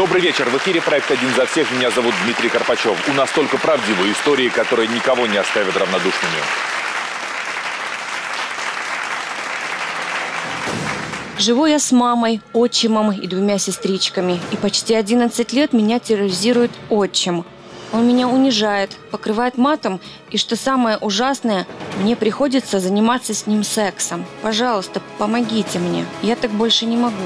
Добрый вечер. В эфире проект «Один за всех». Меня зовут Дмитрий Карпачев. У нас только правдивые истории, которые никого не оставят равнодушными. Живу я с мамой, отчимом и двумя сестричками. И почти 11 лет меня терроризирует отчим. Он меня унижает, покрывает матом, и, что самое ужасное, мне приходится заниматься с ним сексом. Пожалуйста, помогите мне. Я так больше не могу.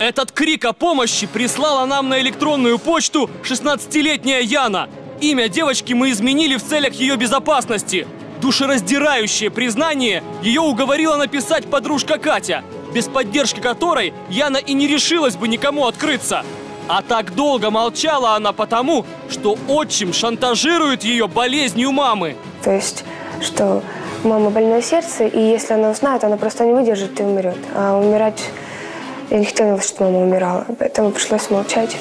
Этот крик о помощи прислала нам на электронную почту 16-летняя Яна. Имя девочки мы изменили в целях ее безопасности. Душераздирающее признание ее уговорила написать подружка Катя, без поддержки которой Яна и не решилась бы никому открыться. А так долго молчала она потому, что отчим шантажирует ее болезнью мамы. То есть, что мама больное сердце, и если она узнает, она просто не выдержит и умрет. А умирать... Я не хотела, чтобы мама умирала, поэтому пришлось молчать.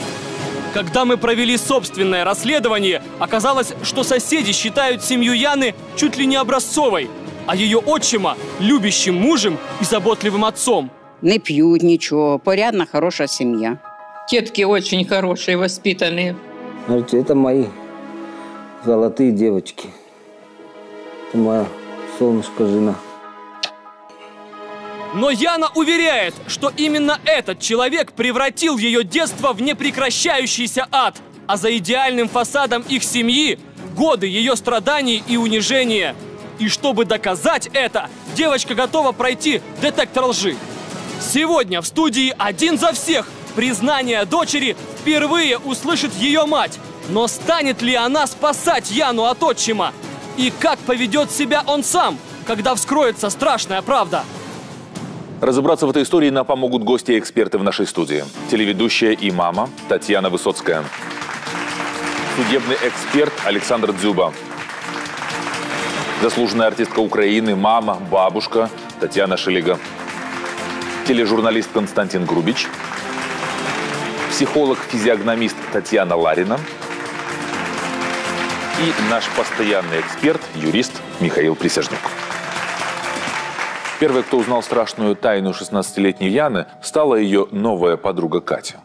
Когда мы провели собственное расследование, оказалось, что соседи считают семью Яны чуть ли не образцовой, а ее отчима – любящим мужем и заботливым отцом. Не пьют ничего, порядно хорошая семья. Тетки очень хорошие, воспитанные. Знаете, это мои золотые девочки. Это моя солнышко жена. Но Яна уверяет, что именно этот человек превратил ее детство в непрекращающийся ад. А за идеальным фасадом их семьи – годы ее страданий и унижения. И чтобы доказать это, девочка готова пройти детектор лжи. Сегодня в студии «Один за всех» признание дочери впервые услышит ее мать. Но станет ли она спасать Яну от отчима? И как поведет себя он сам, когда вскроется страшная правда? Разобраться в этой истории нам помогут гости и эксперты в нашей студии. Телеведущая и мама Татьяна Высоцкая. Судебный эксперт Александр Дзюба. Заслуженная артистка Украины, мама, бабушка Татьяна Шилига. Тележурналист Константин Грубич. Психолог-физиогномист Татьяна Ларина. И наш постоянный эксперт, юрист Михаил Присяжнюк. Первой, кто узнал страшную тайну 16-летней Яны, стала ее новая подруга Катя.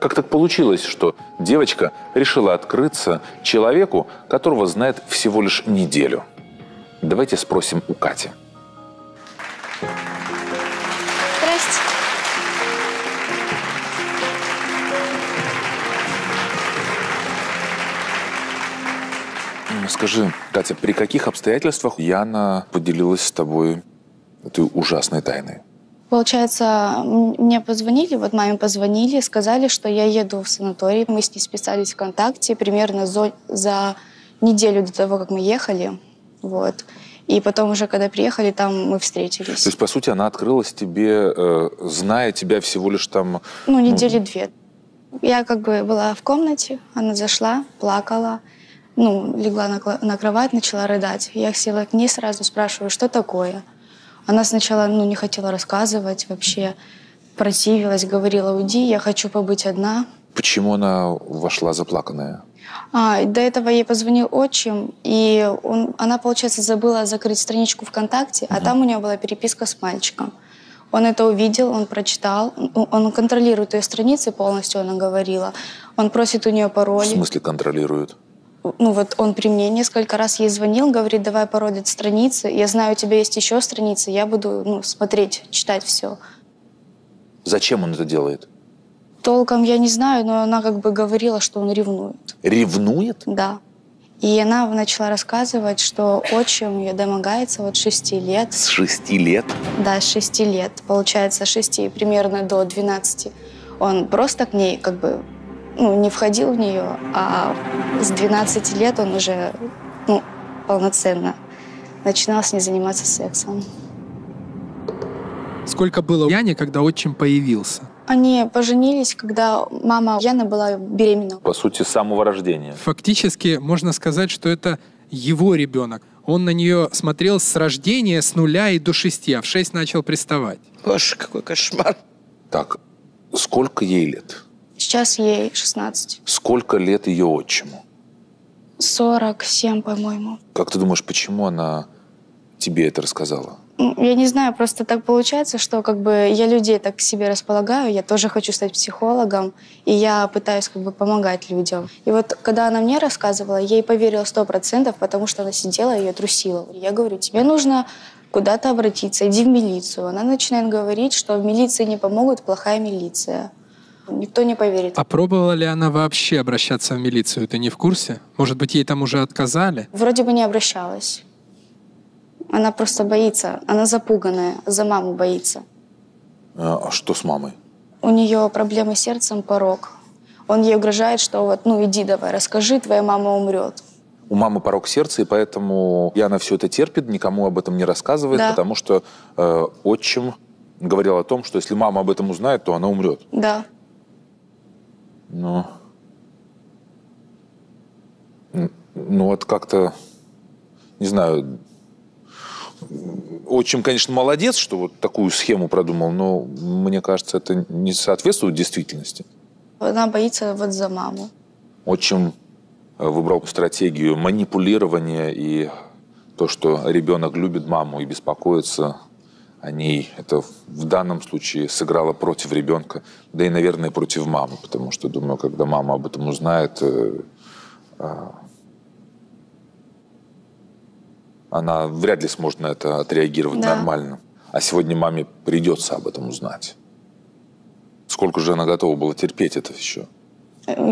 Как так получилось, что девочка решила открыться человеку, которого знает всего лишь неделю? Давайте спросим у Кати. Здрасте. Скажи, Катя, при каких обстоятельствах Яна поделилась с тобой этой ужасной тайны? Получается, мне позвонили, вот маме позвонили, сказали, что я еду в санаторий. Мы с ней списались ВКонтакте примерно за неделю до того, как мы ехали. Вот. И потом уже, когда приехали, там мы встретились. То есть, по сути, она открылась тебе, зная тебя всего лишь там... Ну, недели две. Я как бы была в комнате, она зашла, плакала. Ну, легла на кровать, начала рыдать. Я села к ней, сразу спрашиваю, что такое. Она сначала, ну, не хотела рассказывать вообще, противилась, говорила, уйди, я хочу побыть одна. Почему она вошла заплаканная? До этого ей позвонил отчим, и она, получается, забыла закрыть страничку ВКонтакте, а там у нее была переписка с мальчиком. Он это увидел, он прочитал, он контролирует ее страницы полностью, она говорила. Он просит у нее пароль. В смысле контролирует? Ну вот он при мне несколько раз ей звонил, говорит, давай пародить страницы. Я знаю, у тебя есть еще страницы, я буду смотреть, читать все. Зачем он это делает? Толком я не знаю, но она как бы говорила, что он ревнует. Ревнует? Да. И она начала рассказывать, что отчим ее домогается вот 6 лет. С 6 лет? Да, с 6 лет. Получается, с 6 примерно до 12. Он просто к ней как бы... Ну, не входил в нее, а с 12 лет он уже, ну, полноценно начинал с ней заниматься сексом. Сколько было Яне, когда отчим появился? Они поженились, когда мама Яны была беременна. По сути, с самого рождения. Фактически можно сказать, что это его ребенок. Он на нее смотрел с рождения, с нуля и до 6, а в 6 начал приставать. Боже, какой кошмар. Так, сколько ей лет? Сейчас ей 16. Сколько лет ее отчиму? 47, по-моему. Как ты думаешь, почему она тебе это рассказала? Я не знаю, просто так получается, что как бы я людей так к себе располагаю, я тоже хочу стать психологом, и я пытаюсь как бы помогать людям. И вот когда она мне рассказывала, я ей поверила 100%, потому что она сидела и ее трусила. Я говорю, тебе нужно куда-то обратиться, иди в милицию. Она начинает говорить, что в милиции не помогут, плохая милиция. Никто не поверит. А пробовала ли она вообще обращаться в милицию? Ты не в курсе? Может быть, ей там уже отказали? Вроде бы не обращалась. Она просто боится, она запуганная, за маму боится. А что с мамой? У нее проблемы с сердцем, порок. Он ей угрожает, что вот, ну иди давай, расскажи, твоя мама умрет. У мамы порок сердца, и поэтому и она все это терпит, никому об этом не рассказывает, да. Потому что отчим говорил о том, что если мама об этом узнает, то она умрет. Да. Ну вот как-то, не знаю... Отчим, конечно, молодец, что вот такую схему продумал, но, мне кажется, это не соответствует действительности. Она боится вот за маму. Отчим выбрал стратегию манипулирования, и то, что ребенок любит маму и беспокоится о ней, это в данном случае сыграло против ребенка, да и, наверное, против мамы, потому что, думаю, когда мама об этом узнает, она вряд ли сможет на это отреагировать нормально. А сегодня маме придется об этом узнать. Сколько же она готова была терпеть это еще?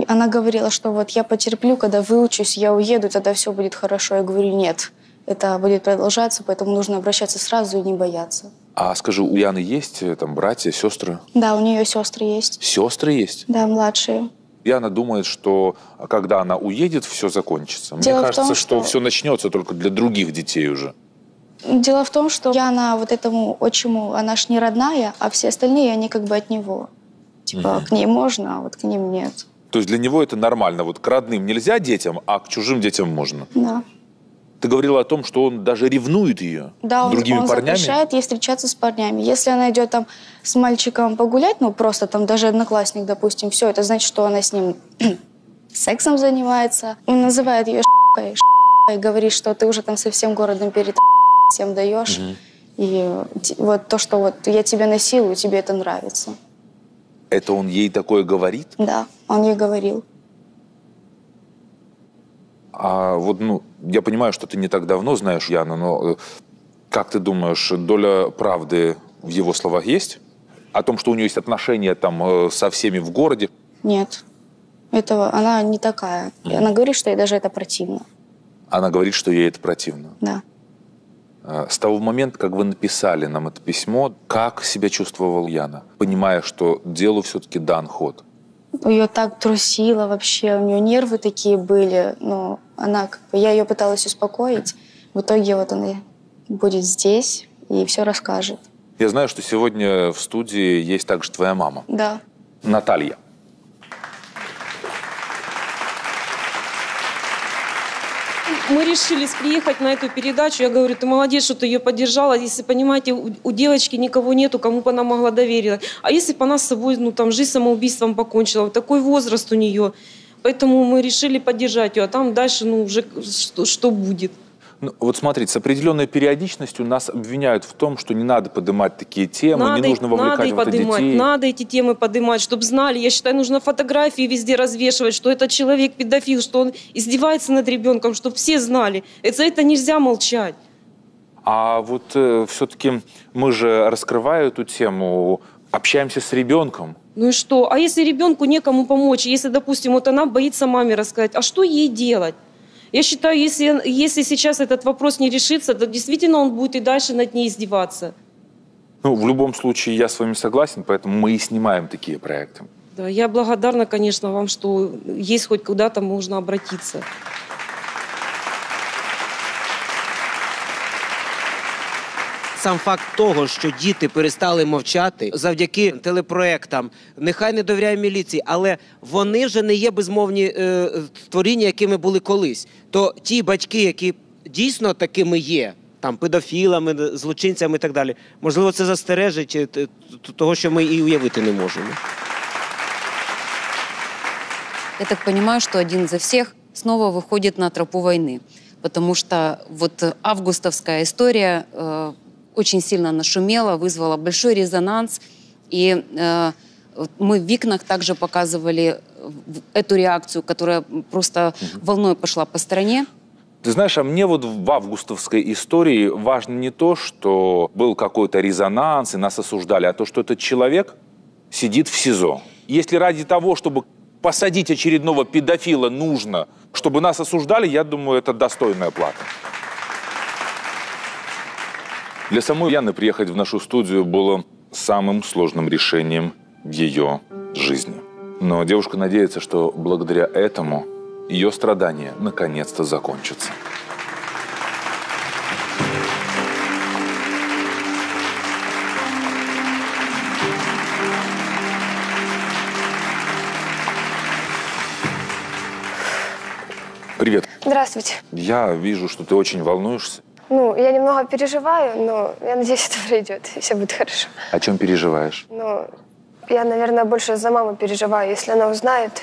Она говорила, что вот я потерплю, когда выучусь, я уеду, тогда все будет хорошо. Я говорю, нет, это будет продолжаться, поэтому нужно обращаться сразу и не бояться. А скажи, у Яны есть там братья, сестры? Да, у нее сестры есть. Сестры есть? Да, младшие. И она думает, что когда она уедет, все закончится. Дело Мне кажется, том, что все начнется только для других детей уже. Дело в том, что Яна вот этому отчиму, она ж не родная, а все остальные, они как бы от него. Типа к ней можно, а вот к ним нет. То есть для него это нормально. Вот к родным нельзя детям, а к чужим детям можно. Да. Ты говорила о том, что он даже ревнует ее другими парнями. Да, он запрещает ей встречаться с парнями. Если она идет там с мальчиком погулять, ну просто там даже одноклассник, допустим, все, это значит, что она с ним сексом занимается. Он называет ее ш**кой, говорит, что ты уже там со всем городом перед всем даешь. И вот то, что вот я тебя насилую, тебе это нравится. Это он ей такое говорит? Да, он ей говорил. А вот, ну, я понимаю, что ты не так давно знаешь Яну, но как ты думаешь, доля правды в его словах есть? О том, что у нее есть отношения там со всеми в городе? Нет. Этого она не такая. Она говорит, что ей даже это противно. Она говорит, что ей это противно? Да. С того момента, как вы написали нам это письмо, как себя чувствовала Яна, понимая, что делу все-таки дан ход? Ее так трусило вообще, у нее нервы такие были, но она как бы, я ее пыталась успокоить, в итоге вот она будет здесь и все расскажет. Я знаю, что сегодня в студии есть также твоя мама. Да. Наталья. Мы решились приехать на эту передачу. Я говорю, ты молодец, что ты ее поддержала. Если, понимаете, у девочки никого нету, кому бы она могла довериться. А если бы она с собой, ну, там, жизнь самоубийством покончила. Вот такой возраст у нее. Поэтому мы решили поддержать ее. А там дальше, ну, уже что будет. Ну, вот смотрите, с определенной периодичностью нас обвиняют в том, что не надо поднимать такие темы, не нужно вовлекать в это детей. Надо эти темы поднимать, чтобы знали. Я считаю, нужно фотографии везде развешивать, что этот человек педофил, что он издевается над ребенком, чтобы все знали. За это нельзя молчать. А вот все-таки мы же, раскрывая эту тему, общаемся с ребенком. Ну и что? А если ребенку некому помочь, если, допустим, вот она боится маме рассказать, а что ей делать? Я считаю, если сейчас этот вопрос не решится, то действительно он будет и дальше над ней издеваться. Ну, в любом случае, я с вами согласен, поэтому мы и снимаем такие проекты. Да, я благодарна, конечно, вам, что есть хоть куда-то можно обратиться. Сам факт того, що діти перестали мовчати завдяки телепроектам, нехай не довіряє міліції, але вони вже не є безмовні створіння, якими були колись. То ті батьки, які дійсно такими є, там педофілами, злочинцями і так далі, можливо, це застережить того, що ми і уявити не можемо. Я так розумію, що «Один за всіх» знову виходить на тропу війни, тому що августовська історія очень сильно нашумело, вызвало большой резонанс. И мы в «Викнах» также показывали эту реакцию, которая просто волной пошла по стране. Ты знаешь, а мне вот в августовской истории важно не то, что был какой-то резонанс и нас осуждали, а то, что этот человек сидит в СИЗО. Если ради того, чтобы посадить очередного педофила, нужно, чтобы нас осуждали, я думаю, это достойная плата. Для самой Яны приехать в нашу студию было самым сложным решением ее жизни. Но девушка надеется, что благодаря этому ее страдания наконец-то закончатся. Привет. Здравствуйте. Я вижу, что ты очень волнуешься. Ну, я немного переживаю, но я надеюсь, это пройдет, и все будет хорошо. О чем переживаешь? Ну, я, наверное, больше за маму переживаю, если она узнает,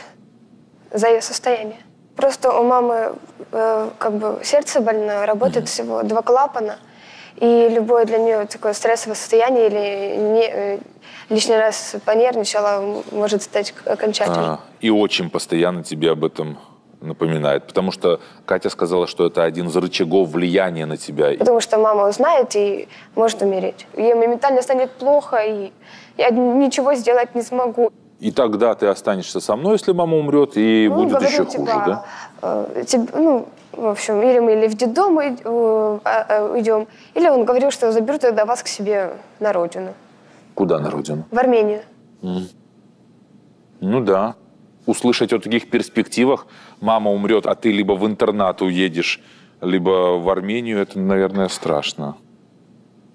за ее состояние. Просто у мамы как бы сердце больное, работает всего 2 клапана, и любое для нее такое стрессовое состояние или лишний раз понервничала может стать окончательным. И очень постоянно тебе об этом напоминает, потому что Катя сказала, что это один из рычагов влияния на тебя. Потому что мама узнает и может умереть. Ей моментально станет плохо, и я ничего сделать не смогу. И тогда ты останешься со мной, если мама умрет, и будет еще хуже, да? Ну, в общем, или мы в детдом идем, или он говорил, что заберу тогда вас к себе на родину. Куда на родину? В Армению. Ну да. Услышать о таких перспективах, мама умрет, а ты либо в интернат уедешь, либо в Армению, это, наверное, страшно.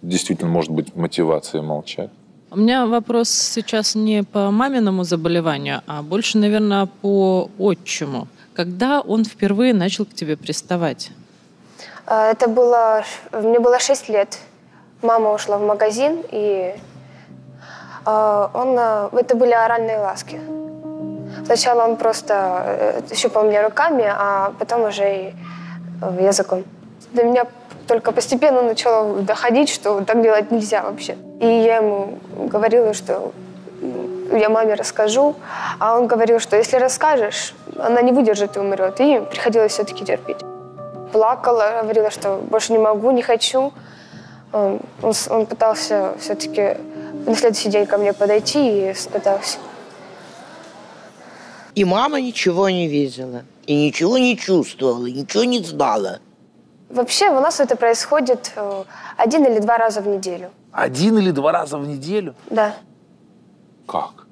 Действительно, может быть, мотивация молчать. У меня вопрос сейчас не по маминому заболеванию, а больше, наверное, по отчиму. Когда он впервые начал к тебе приставать? Это было... Мне было 6 лет. Мама ушла в магазин, и это были оральные ласки. Сначала он просто щупал меня руками, а потом уже и языком. До меня только постепенно начало доходить, что так делать нельзя вообще. И я ему говорила, что я маме расскажу, а он говорил, что если расскажешь, она не выдержит и умрет. И приходилось все-таки терпеть. Плакала, говорила, что больше не могу, не хочу. Он пытался все-таки на следующий день ко мне подойти и пытался. И мама ничего не видела, и ничего не чувствовала, ничего не знала. Вообще у нас это происходит 1 или 2 раза в неделю. 1 или 2 раза в неделю? Да. Как?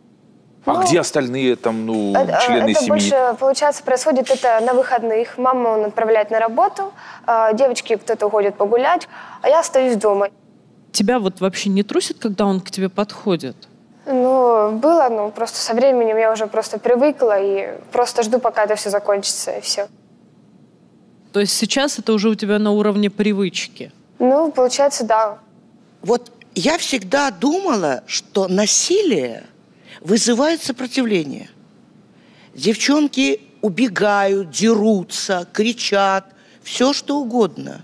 А где остальные там, члены семьи? Это больше, получается, происходит это на выходных. Маму он отправляет на работу, девочки кто-то уходит погулять, а я остаюсь дома. Тебя вот вообще не трусит, когда он к тебе подходит? Ну, было, но просто со временем я уже просто привыкла и просто жду, пока это все закончится, и все. То есть сейчас это уже у тебя на уровне привычки? Ну, получается, да. Вот я всегда думала, что насилие вызывает сопротивление. Девчонки убегают, дерутся, кричат, все что угодно.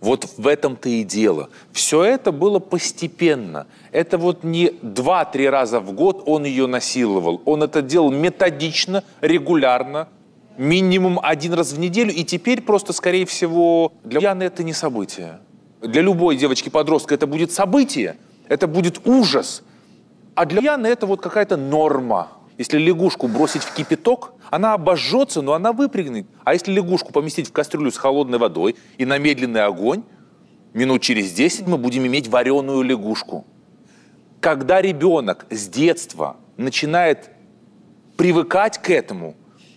Вот в этом-то и дело. Все это было постепенно. Это вот не 2-3 раза в год он ее насиловал. Он это делал методично, регулярно, минимум 1 раз в неделю. И теперь просто, скорее всего, для Яны это не событие. Для любой девочки-подростка это будет событие, это будет ужас. А для Яны это вот какая-то норма. Если лягушку бросить в кипяток, она обожжется, но она выпрыгнет. А если лягушку поместить в кастрюлю с холодной водой и на медленный огонь, минут через 10 мы будем иметь вареную лягушку. Когда ребенок с детства начинает привыкать к этому,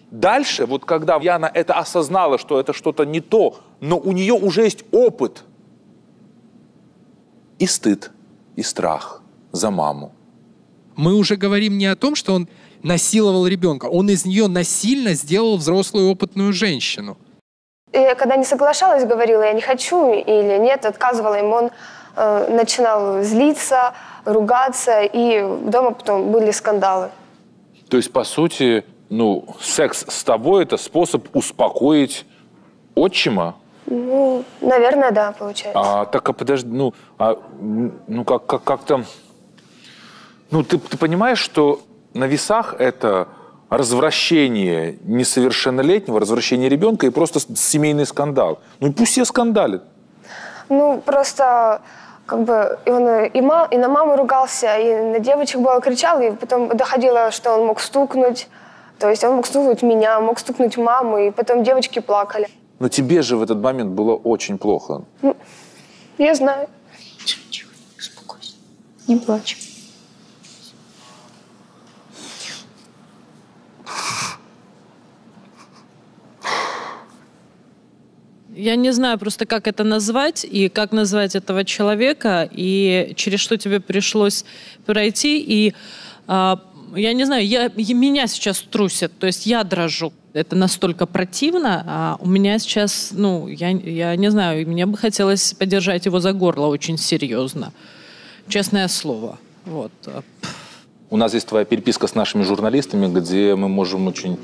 дальше, вот когда Яна это осознала, что это что-то не то, но у нее уже есть опыт и стыд, и страх за маму. Мы уже говорим не о том, что он насиловал ребенка. Он из нее насильно сделал взрослую опытную женщину. Я когда не соглашалась, говорила, я не хочу или нет, отказывала ему, он начинал злиться, ругаться, и дома потом были скандалы. То есть, по сути, секс с тобой – это способ успокоить отчима? Ну, наверное, да, получается. А так, а подожди, ну, как-то... Ну, ты понимаешь, что на весах это развращение несовершеннолетнего, развращение ребенка и просто семейный скандал. Ну, и пусть все скандалят. Ну, просто... Как бы он и на маму ругался, и на девочек было кричал, и потом доходило, что он мог стукнуть. То есть он мог стукнуть меня, мог стукнуть маму, и потом девочки плакали. Но тебе же в этот момент было очень плохо. Ну, я знаю. Ничего, ничего, успокойся. Не плачь. Я не знаю просто, как это назвать, и как назвать этого человека, и через что тебе пришлось пройти. И я не знаю, меня сейчас трусит, то есть я дрожу. Это настолько противно, а у меня сейчас, ну, я не знаю, мне бы хотелось подержать его за горло очень серьезно. Честное слово. Вот. У нас есть твоя переписка с нашими журналистами, где мы можем очень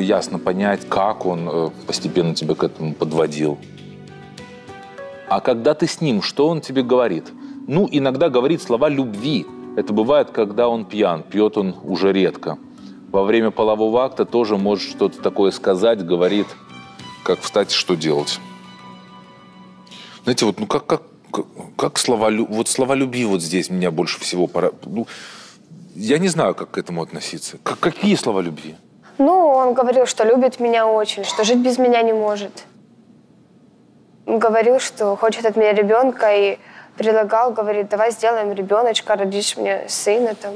ясно понять, как он постепенно тебя к этому подводил. А когда ты с ним, что он тебе говорит? Ну, иногда говорит слова любви. Это бывает, когда он пьян, пьет он уже редко. Во время полового акта тоже может что-то такое сказать, говорит, как встать, что делать. Знаете, вот, ну как слова, вот слова любви вот здесь меня больше всего поражают. Ну, я не знаю, как к этому относиться. Какие слова любви? Ну, он говорил, что любит меня очень, что жить без меня не может. Он говорил, что хочет от меня ребенка, и предлагал, говорит, давай сделаем ребеночка, родишь мне сына там.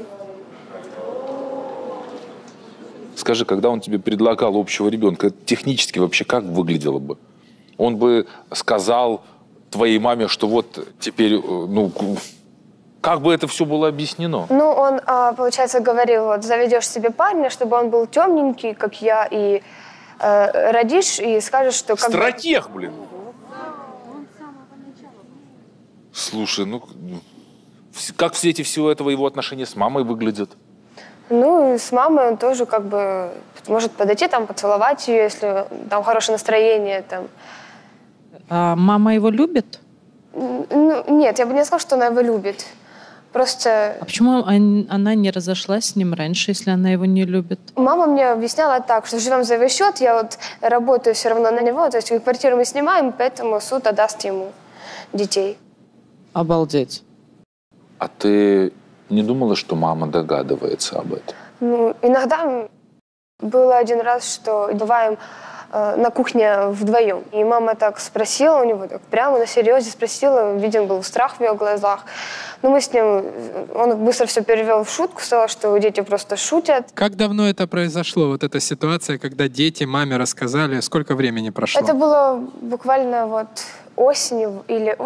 Скажи, когда он тебе предлагал общего ребенка, технически вообще как выглядело бы? Он бы сказал твоей маме, что вот теперь, ну... Как бы это все было объяснено? Ну, он, получается, говорил, вот, заведешь себе парня, чтобы он был темненький, как я, и родишь, и скажешь, что... Как стратег, блин! Слушай, ну... Как в свете всего этого его отношения с мамой выглядят? Ну, и с мамой он тоже как бы может подойти, там, поцеловать ее, если там хорошее настроение, там. А мама его любит? Ну, нет, я бы не сказала, что она его любит. Просто... А почему она не разошлась с ним раньше, если она его не любит? Мама мне объясняла так, что живем за его счет, я вот работаю все равно на него, то есть квартиру мы снимаем, поэтому суд отдаст ему детей. Обалдеть. А ты не думала, что мама догадывается об этом? Ну, иногда было один раз, что бываем на кухне вдвоем. И мама так спросила у него, так прямо на серьезе спросила, виден был страх в ее глазах. Но мы с ним, он быстро все перевел в шутку, сказал, что дети просто шутят. Как давно это произошло, вот эта ситуация, когда дети маме рассказали, сколько времени прошло? Это было буквально вот осенью или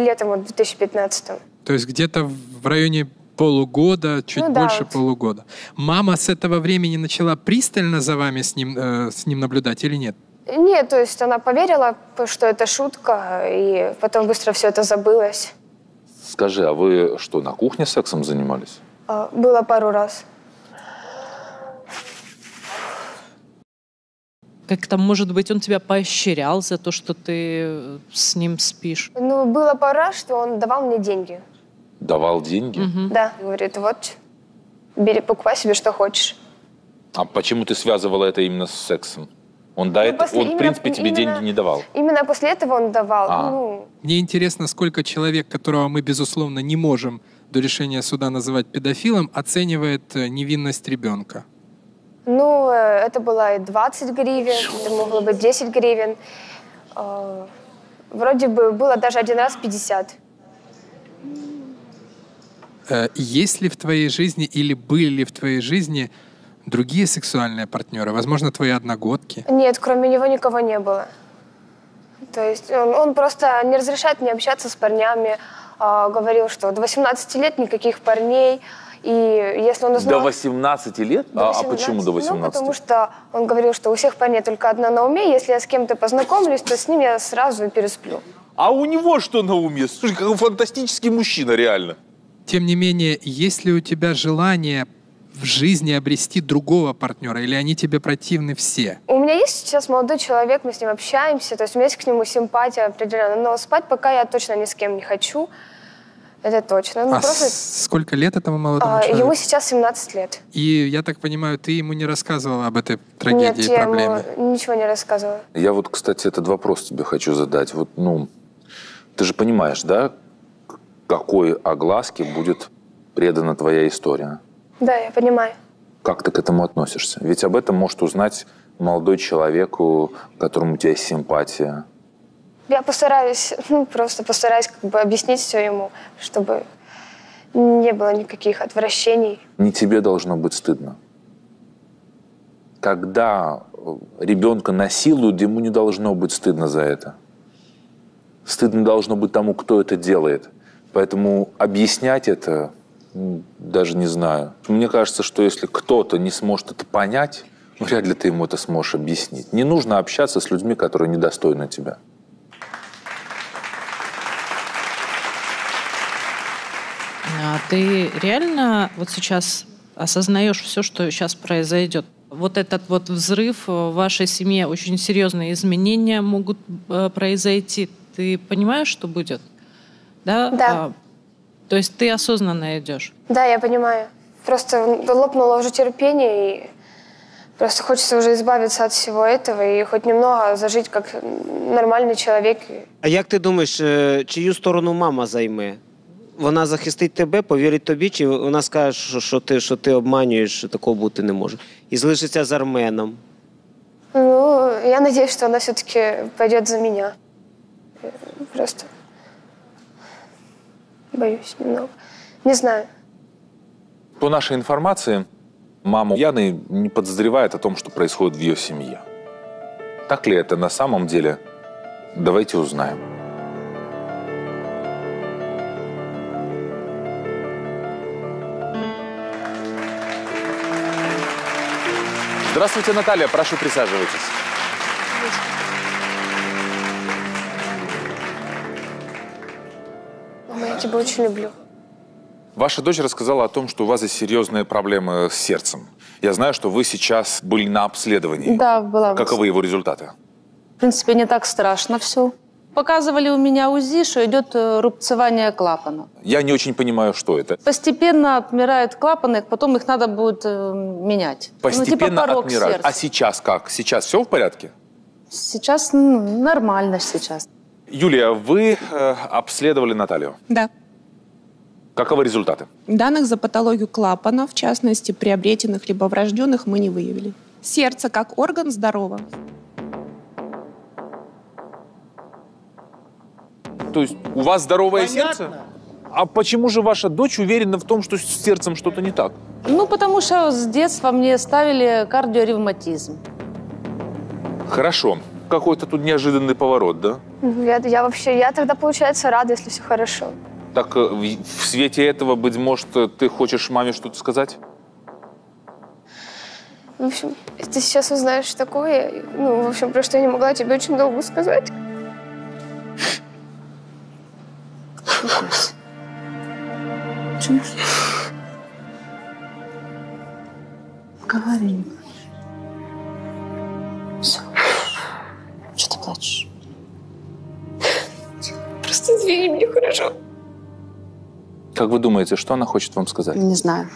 летом вот, 2015. То есть где-то в районе полугода, чуть больше полугода. Мама с этого времени начала пристально за вами с ним наблюдать или нет? Нет, то есть она поверила, что это шутка, и потом быстро все это забылось. Скажи, а вы что, на кухне сексом занимались? Было пару раз. Как-то, может быть, он тебя поощрял за то, что ты с ним спишь? Ну, было пару раз, что он давал мне деньги. Давал деньги? Угу. Да. Говорит, вот, бери, покупай себе, что хочешь. А почему ты связывала это именно с сексом? Он, в принципе, тебе деньги не давал? Именно после этого он давал. Ну. Мне интересно, сколько человек, которого мы, безусловно, не можем до решения суда называть педофилом, оценивает невинность ребенка? Ну, это было и 20 гривен, это могло быть 10 гривен. Вроде бы было даже один раз 50. Есть ли в твоей жизни или были ли в твоей жизни другие сексуальные партнеры? Возможно, твои одногодки? Нет, кроме него никого не было. То есть он просто не разрешает мне общаться с парнями. Говорил, что до 18 лет никаких парней. И если он узнал... До 18 лет? До 18, а почему до 18? Ну, потому что он говорил, что у всех парней только одна на уме. Если я с кем-то познакомлюсь, то с ним я сразу пересплю. А у него что на уме? Слушай, какой фантастический мужчина, реально. Тем не менее, есть ли у тебя желание в жизни обрести другого партнера, или они тебе противны все? У меня есть сейчас молодой человек, мы с ним общаемся, то есть у меня есть к нему симпатия определенная, но спать пока я точно ни с кем не хочу, это точно. Ну, а просто... сколько лет этому молодому человеку? Ему сейчас 17 лет. И, я так понимаю, ты ему не рассказывала об этой трагедии и проблеме? Нет, я ему ничего не рассказывала. Я вот, кстати, этот вопрос тебе хочу задать. Вот, ну, ты же понимаешь, да, какой огласке будет предана твоя история? Да, я понимаю. Как ты к этому относишься? Ведь об этом может узнать молодой человек, у которому у тебя есть симпатия. Я постараюсь, ну, просто постараюсь как бы объяснить все ему, чтобы не было никаких отвращений. Не тебе должно быть стыдно. Когда ребенка насилуют, ему не должно быть стыдно за это. Стыдно должно быть тому, кто это делает. Поэтому объяснять это... даже не знаю. Мне кажется, что если кто-то не сможет это понять, вряд ли ты ему это сможешь объяснить. Не нужно общаться с людьми, которые недостойны тебя. А ты реально вот сейчас осознаешь все, что сейчас произойдет? Вот этот вот взрыв в вашей семье, очень серьезные изменения могут произойти. Ты понимаешь, что будет? Да. Да. То есть ты осознанно идешь? Да, я понимаю. Просто лопнуло уже терпение, и просто хочется уже избавиться от всего этого и хоть немного зажить как нормальный человек. А як ти думаєш, чию сторону мама займе? Вона захистить тебе, повірить тобі, чи вона скаже, що ти обманюєш, що такого бути не може? І залишиться з Арменом? Ну, я надіюсь, що вона все-таки пойде за мене. Просто... боюсь немного. Не знаю. По нашей информации, маму Яны не подозревает о том, что происходит в ее семье. Так ли это на самом деле? Давайте узнаем. Здравствуйте, Наталья. Прошу, присаживайтесь. Я тебя очень люблю. Ваша дочь рассказала о том, что у вас есть серьезные проблемы с сердцем. Я знаю, что вы сейчас были на обследовании. Да, была. Каковы его результаты? В принципе, не так страшно все. Показывали у меня УЗИ, что идет рубцевание клапана. Я не очень понимаю, что это. Постепенно отмирают клапаны, потом их надо будет менять. Постепенно ну, типа отмирают. А сейчас как? Сейчас все в порядке? Сейчас нормально сейчас. Юлия, вы обследовали Наталью? Да. Каковы результаты? Данных за патологию клапана, в частности, приобретенных либо врожденных, мы не выявили. Сердце как орган здорово. То есть у вас здоровое сердце? А почему же ваша дочь уверена в том, что с сердцем что-то не так? Ну, потому что с детства мне ставили кардиоревматизм. Хорошо. Какой-то тут неожиданный поворот, да? Я тогда, получается, рада, если все хорошо. Так в свете этого, быть может, ты хочешь маме что-то сказать? В общем, ты сейчас узнаешь такое, ну, в общем, про что я не могла тебе очень долго сказать. Говори. Все. Что ты плачешь? Просто извини меня, хорошо? Как вы думаете, что она хочет вам сказать? Не знаю.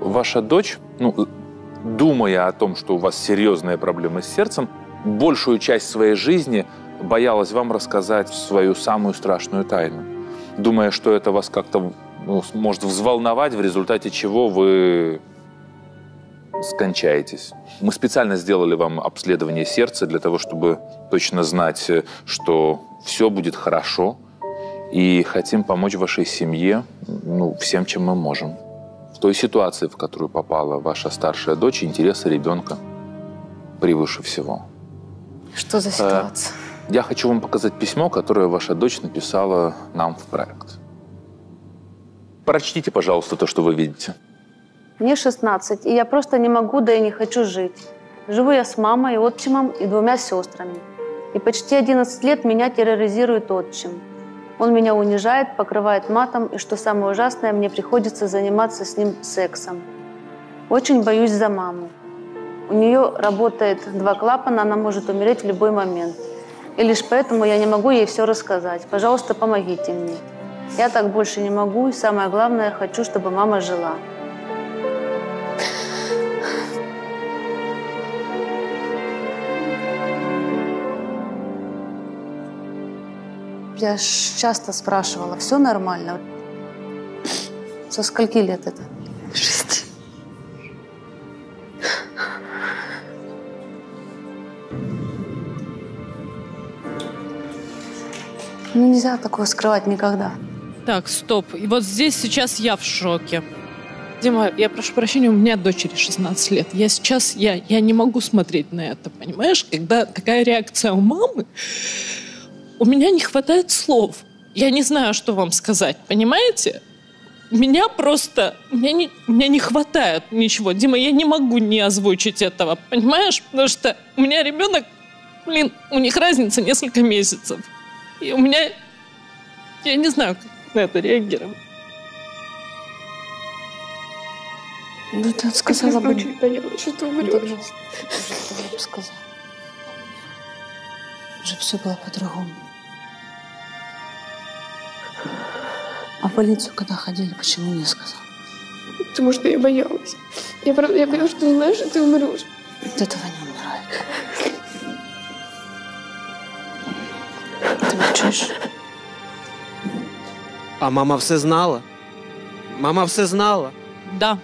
Ваша дочь, ну, думая о том, что у вас серьезные проблемы с сердцем, большую часть своей жизни боялась вам рассказать свою самую страшную тайну, думая, что это вас как-то, ну, может взволновать, в результате чего вы... скончаетесь. Мы специально сделали вам обследование сердца для того, чтобы точно знать, что все будет хорошо, и хотим помочь вашей семье, ну, всем, чем мы можем. В той ситуации, в которую попала ваша старшая дочь, интересы ребенка превыше всего. Что за ситуация? Я хочу вам показать письмо, которое ваша дочь написала нам в проект. Прочтите, пожалуйста, то, что вы видите. Мне 16, и я просто не могу, да и не хочу жить. Живу я с мамой, отчимом и двумя сестрами. И почти 11 лет меня терроризирует отчим. Он меня унижает, покрывает матом, и, что самое ужасное, мне приходится заниматься с ним сексом. Очень боюсь за маму. У нее работает два клапана, она может умереть в любой момент. И лишь поэтому я не могу ей все рассказать. Пожалуйста, помогите мне. Я так больше не могу, и самое главное, хочу, чтобы мама жила. Я часто спрашивала, все нормально? Со скольки лет это? 6. Ну, нельзя такого скрывать никогда. Так, стоп. И вот здесь сейчас я в шоке. Дима, я прошу прощения, у меня дочери 16 лет. Я сейчас, я не могу смотреть на это, понимаешь? Когда такая реакция у мамы... У меня не хватает слов. Я не знаю, что вам сказать, понимаете? Меня просто... Меня не хватает ничего. Дима, я не могу не озвучить этого, понимаешь? Потому что у меня ребенок... Блин, у них разница несколько месяцев. И у меня... Я не знаю, как на это реагировать. Ну, ты сказала бы... Я хочу, что умрешь. Ты уже сказала. Уже все было по-другому. А в больницу, когда ходили, почему не сказал? Потому что я боялась. Я боялась, что знаешь, что ты умрешь. От этого не умирает. Ты молчишь? А мама все знала? Мама все знала? Да.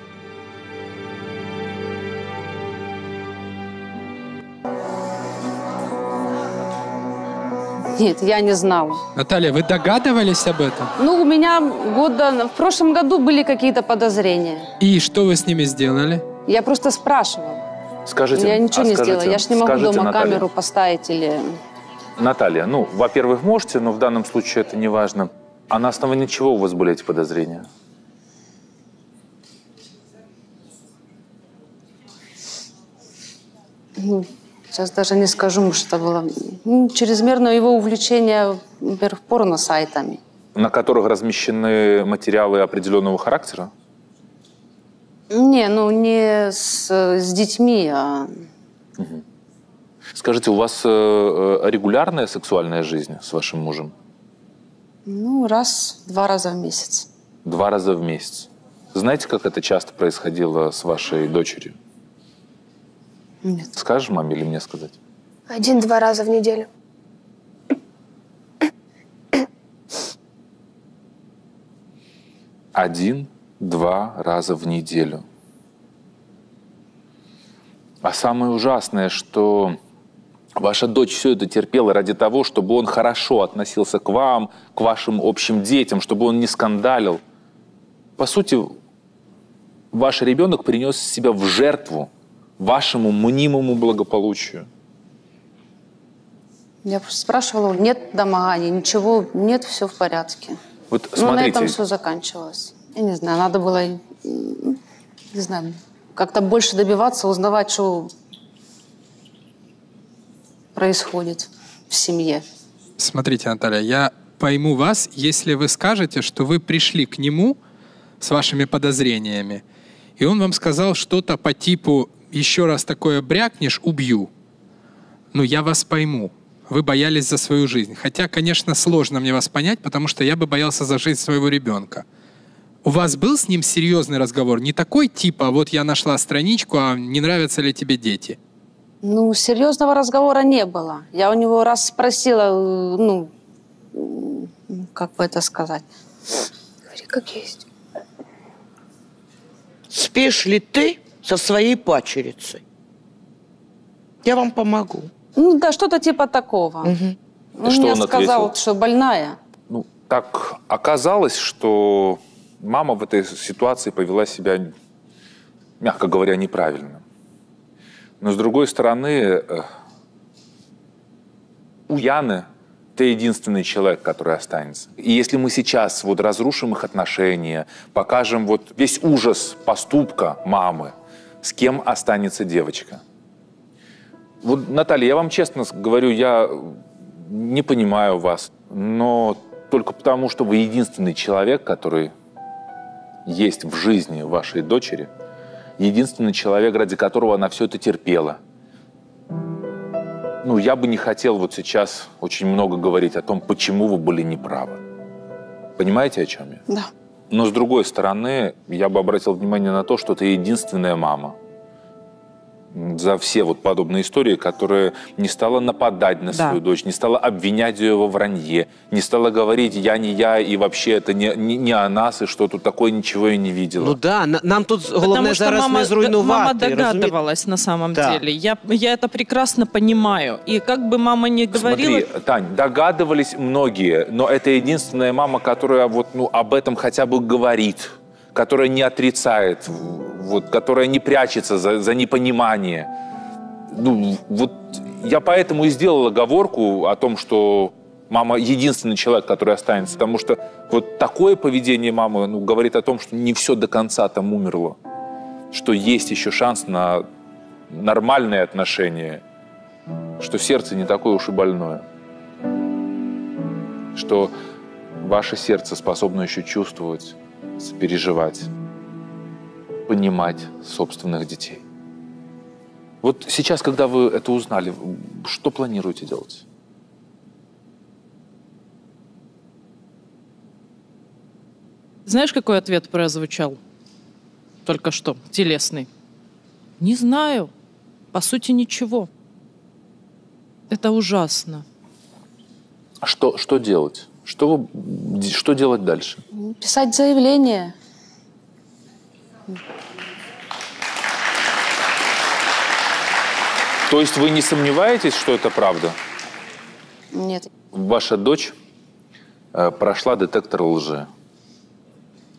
Нет, я не знала. Наталья, вы догадывались об этом? Ну, у меня в прошлом году были какие-то подозрения. И что вы с ними сделали? Я просто спрашивала. Скажите, я ничего не сделала. Я ж не могу дома камеру поставить или... Наталья, ну, во-первых, можете, но в данном случае это не важно. А на основании чего у вас были эти подозрения? Сейчас даже не скажу, может, это было чрезмерное его увлечение, например, порно-сайтами. На которых размещены материалы определенного характера? Не, ну не с детьми, а... Угу. Скажите, у вас регулярная сексуальная жизнь с вашим мужем? Ну, раз-два раза в месяц. 2 раза в месяц. Знаете, как это часто происходило с вашей дочерью? Нет. Скажешь маме или мне сказать? 1-2 раза в неделю. Один-два раза в неделю. А самое ужасное, что ваша дочь все это терпела ради того, чтобы он хорошо относился к вам, к вашим общим детям, чтобы он не скандалил. По сути, ваш ребенок принес себя в жертву вашему мнимому благополучию. Я просто спрашивала, нет домоганий, ничего, нет, все в порядке. Вот смотрите. Но на этом все заканчивалось. Я не знаю, надо было, не знаю, как-то больше добиваться, узнавать, что происходит в семье. Смотрите, Наталья, я пойму вас, если вы скажете, что вы пришли к нему с вашими подозрениями, и он вам сказал что-то по типу: еще раз такое брякнешь, убью. Ну, я вас пойму. Вы боялись за свою жизнь. Хотя, конечно, сложно мне вас понять, потому что я бы боялся за жизнь своего ребенка. У вас был с ним серьезный разговор? Не такой типа, вот я нашла страничку, а не нравятся ли тебе дети? Ну, серьезного разговора не было. Я у него раз спросила, ну, как бы это сказать? Говори, как есть. Спишь ли ты со своей пачерицей? Я вам помогу. Ну да, что-то типа такого. Угу. Он что мне он сказал, ответил? Что больная. Ну, так оказалось, что мама в этой ситуации повела себя, мягко говоря, неправильно. Но с другой стороны, у Яны ты единственный человек, который останется. И если мы сейчас вот разрушим их отношения, покажем вот весь ужас поступка мамы, с кем останется девочка? Вот, Наталья, я вам честно говорю, я не понимаю вас, но только потому, что вы единственный человек, который есть в жизни вашей дочери, единственный человек, ради которого она все это терпела. Ну, я бы не хотел вот сейчас очень много говорить о том, почему вы были неправы. Понимаете, о чем я? Да. Но, с другой стороны, я бы обратил внимание на то, что ты единственная мама за все вот подобные истории, которая не стала нападать на свою дочь, не стала обвинять ее во вранье, не стала говорить «я не я» и вообще это не о нас, и что тут такое, ничего я не видела. Ну да, нам тут главное зараз не зруйнувати. Мама догадывалась на самом деле. Я это прекрасно понимаю. И как бы мама не говорила... Смотри, Тань, догадывались многие, но это единственная мама, которая вот, ну, об этом хотя бы говорит, которая не отрицает, вот, которая не прячется за непонимание. Ну, вот я поэтому и сделал оговорку о том, что мама единственный человек, который останется, потому что вот такое поведение мамы, ну, говорит о том, что не все до конца там умерло, что есть еще шанс на нормальные отношения, что сердце не такое уж и больное, что ваше сердце способно еще чувствовать, переживать, понимать собственных детей. Вот сейчас, когда вы это узнали, что планируете делать? Знаешь, какой ответ прозвучал только что, телесный? Не знаю. По сути, ничего. Это ужасно. Что делать? Что делать дальше? Писать заявление. То есть вы не сомневаетесь, что это правда? Нет. Ваша дочь прошла детектор лжи.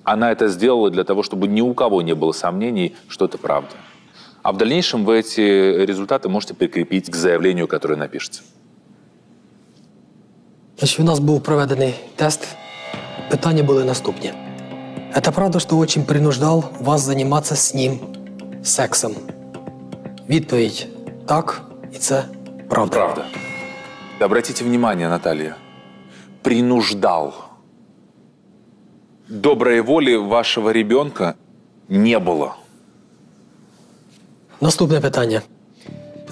Она это сделала для того, чтобы ни у кого не было сомнений, что это правда. А в дальнейшем вы эти результаты можете прикрепить к заявлению, которое напишете. Значит, у нас был проведенный тест. Питания были наступные. Это правда, что отчим принуждал вас заниматься с ним сексом? Ответ – так, и это правда. Правда. Обратите внимание, Наталья. Принуждал. Доброй воли вашего ребенка не было. Наступное питание.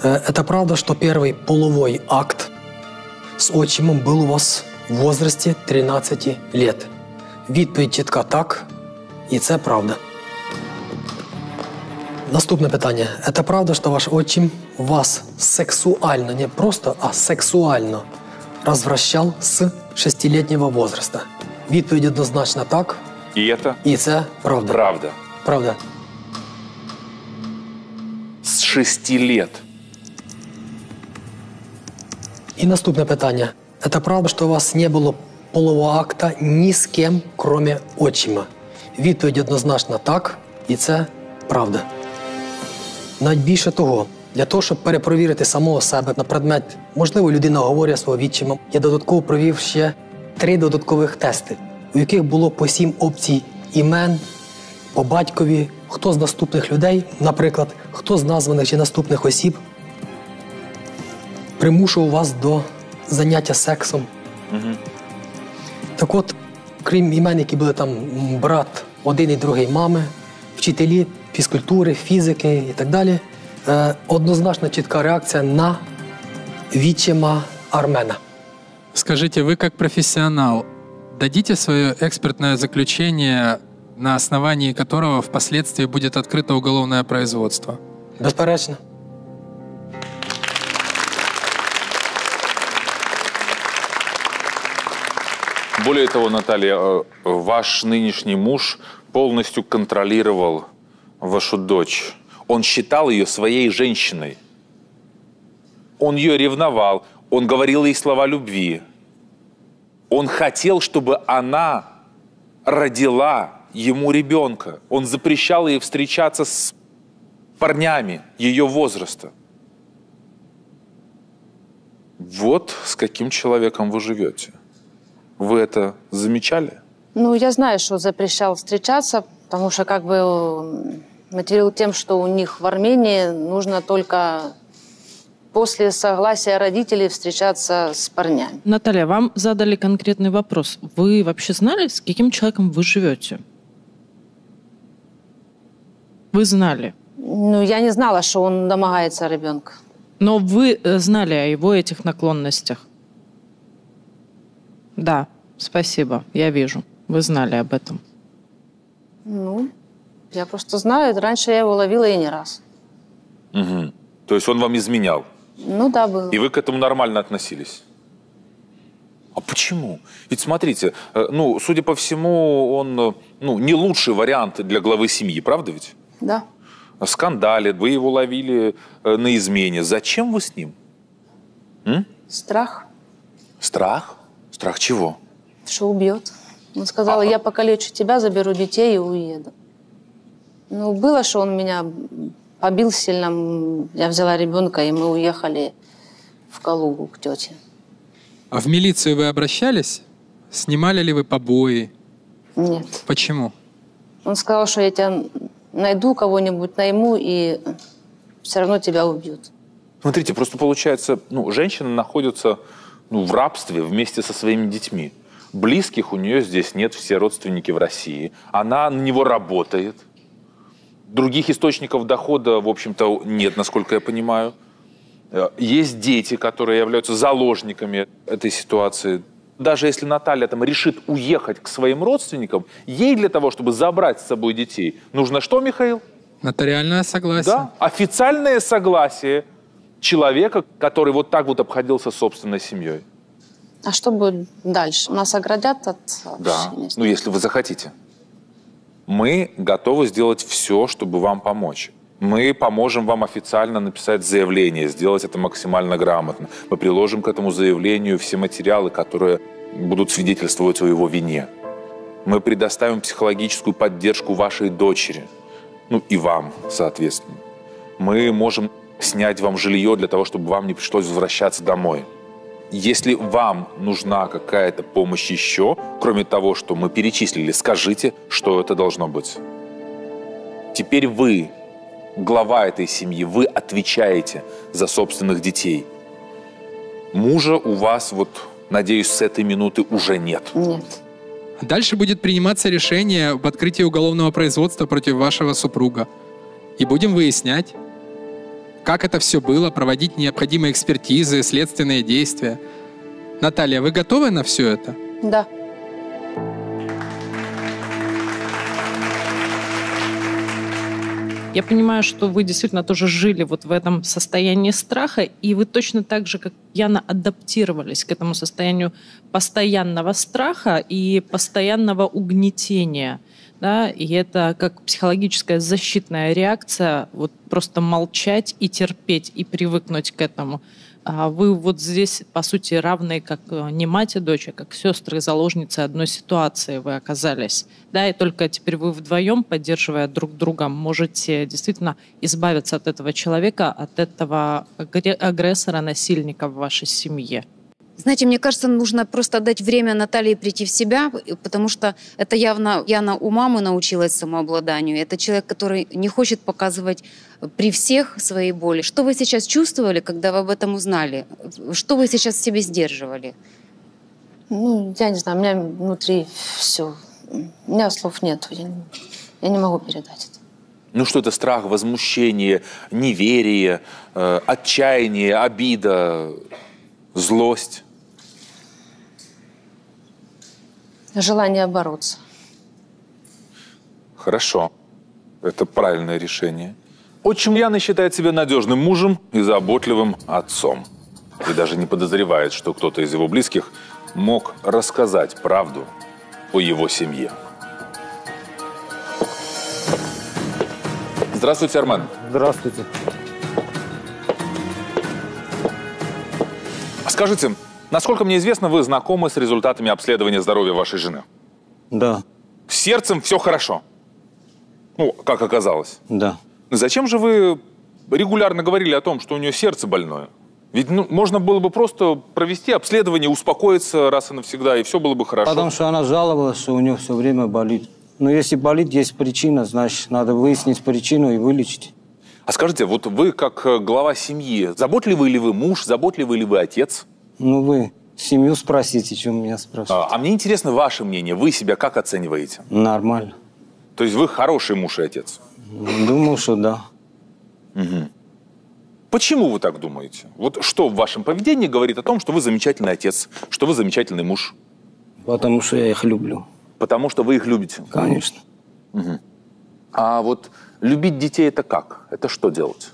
Это правда, что первый половой акт с отчимом был у вас в возрасте 13 лет? Відповідь чітка «так», и это правда. Наступное питание. Это правда, что ваш отчим вас сексуально, не просто, а сексуально развращал с 6-летнего возраста? Відповідь однозначно «так». И это правда. Правда. Правда. С 6 лет. И наступное питание. Это правда, что у вас не было полового акта ни с кем, кроме отчима? Відповідь однозначно «так», и это правда. Найбільше того, для того, щоб перепровірити самого себе на предмет, можливо, людина говорить свого відчима, я додатково провів ще 3 додаткових тести, у яких було по 7 опцій імен, по батькові, хто з наступних людей, наприклад, хто з названих чи наступних осіб примушував вас до заняття сексом. Так от, крім імен, які були там брат, один і другий мами, вчителі фізкультури, фізики і так далі, однозначно чітка реакція на відчима Армена. Скажите, вы как профессионал дадите свое экспертное заключение, на основании которого впоследствии будет открыто уголовное производство? Безперечно. Более того, Наталья, ваш нынешний муж полностью контролировал вашу дочь. Он считал ее своей женщиной. Он ее ревновал, он говорил ей слова любви. Он хотел, чтобы она родила ему ребенка. Он запрещал ей встречаться с парнями ее возраста. Вот с каким человеком вы живете. Вы это замечали? Ну, я знаю, что запрещал встречаться, потому что как бы мотивировал тем, что у них в Армении нужно только после согласия родителей встречаться с парнями. Наталья, вам задали конкретный вопрос. Вы вообще знали, с каким человеком вы живете? Вы знали. Ну, я не знала, что он домогается ребенка. Но вы знали о его этих наклонностях? Да, спасибо, я вижу. Вы знали об этом. Ну, я просто знаю. Раньше я его ловила и не раз. Угу. То есть он вам изменял? Ну да, было. И вы к этому нормально относились? А почему? Ведь смотрите, ну, судя по всему, он не лучший вариант для главы семьи, правда ведь? Да. Скандалит, вы его ловили на измене. Зачем вы с ним? М? Страх. Страх? Страх чего? Что убьет. Он сказал, я покалечу тебя, заберу детей и уеду. Ну, было, что он меня побил сильно. Я взяла ребенка, и мы уехали в Калугу к тете. А в милицию вы обращались? Снимали ли вы побои? Нет. Почему? Он сказал, что я тебя найду, кого-нибудь найму, и все равно тебя убьют. Смотрите, просто получается, женщина находится в рабстве вместе со своими детьми. Близких у нее здесь нет, все родственники в России. Она на него работает. Других источников дохода, в общем-то, нет, насколько я понимаю. Есть дети, которые являются заложниками этой ситуации. Даже если Наталья решит уехать к своим родственникам, ей для того, чтобы забрать с собой детей, нужно что, Михаил? Нотариальное согласие. Да, официальное согласие человека, который вот так вот обходился собственной семьей. А что будет дальше? Нас оградят от... Да, если вы захотите. Мы готовы сделать все, чтобы вам помочь. Мы поможем вам официально написать заявление, сделать это максимально грамотно. Мы приложим к этому заявлению все материалы, которые будут свидетельствовать о его вине. Мы предоставим психологическую поддержку вашей дочери. И вам, соответственно. Мы можем снять вам жилье для того, чтобы вам не пришлось возвращаться домой. Если вам нужна какая-то помощь еще, кроме того, что мы перечислили, скажите, что это должно быть. Теперь вы... глава этой семьи, вы отвечаете за собственных детей. Мужа у вас, надеюсь, с этой минуты уже нет. Нет. Дальше будет приниматься решение об открытии уголовного производства против вашего супруга. И будем выяснять, как это все было, проводить необходимые экспертизы, следственные действия. Наталья, вы готовы на все это? Да. Я понимаю, что вы действительно тоже жили в этом состоянии страха, и вы точно так же, как Яна, адаптировались к этому состоянию постоянного страха и постоянного угнетения. Да? И это как психологическая защитная реакция, просто молчать и терпеть, и привыкнуть к этому. А вы здесь, по сути, равные, как не мать и дочь, а как сестры, заложницы одной ситуации вы оказались. Да, и только теперь вы вдвоем, поддерживая друг друга, можете действительно избавиться от этого человека, от этого агрессора, насильника в вашей семье. Знаете, мне кажется, нужно просто дать время Наталье прийти в себя, потому что это явно Яна у мамы научилась самообладанию. Это человек, который не хочет показывать при всех своей боли. Что вы сейчас чувствовали, когда вы об этом узнали? Что вы сейчас в себе сдерживали? Я не знаю, у меня внутри все. У меня слов нет, я не могу передать это. Что это? Страх, возмущение, неверие, отчаяние, обида... злость. Желание бороться. Хорошо. Это правильное решение. Отчим Яны считает себя надежным мужем и заботливым отцом. И даже не подозревает, что кто-то из его близких мог рассказать правду о его семье. Здравствуйте, Армен. Здравствуйте. Скажите, насколько мне известно, вы знакомы с результатами обследования здоровья вашей жены? Да. С сердцем все хорошо? Как оказалось. Да. Зачем же вы регулярно говорили о том, что у нее сердце больное? Ведь можно было бы просто провести обследование, успокоиться раз и навсегда, и все было бы хорошо. Потому что она жаловалась, что у нее все время болит. Но если болит, есть причина, значит, надо выяснить причину и вылечить. А скажите, вы как глава семьи, заботливый ли вы муж, заботливый ли вы отец? Вы семью спросите, чем меня спрашиваете. А мне интересно ваше мнение. Вы себя как оцениваете? Нормально. То есть вы хороший муж и отец? Думаю, что да. Угу. Почему вы так думаете? Вот что в вашем поведении говорит о том, что вы замечательный отец, что вы замечательный муж? Потому что я их люблю. Потому что вы их любите? Конечно. Угу. А вот любить детей это как? Это что делать?